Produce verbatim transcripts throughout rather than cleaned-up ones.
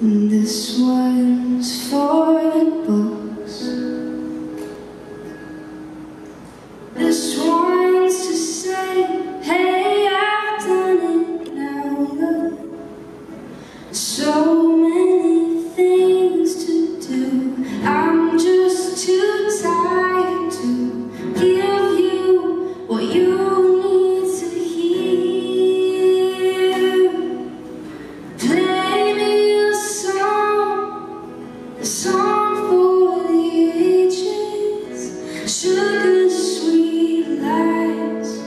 This one's for the books. This one's to say, hey, I've done it now. Look, so many things to do. I'm just too tired to give you what you need. Sugar sweet lies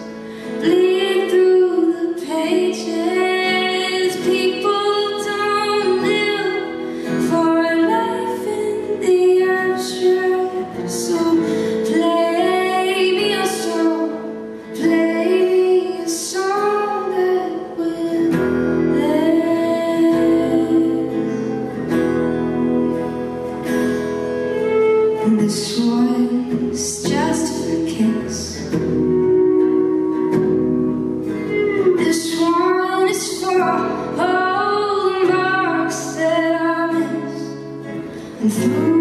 bleed through the pages. People don't live for a life in the abstract. So play me a song, play me a song that will last. This one's just for a kiss. This one is for all the marks that I missed.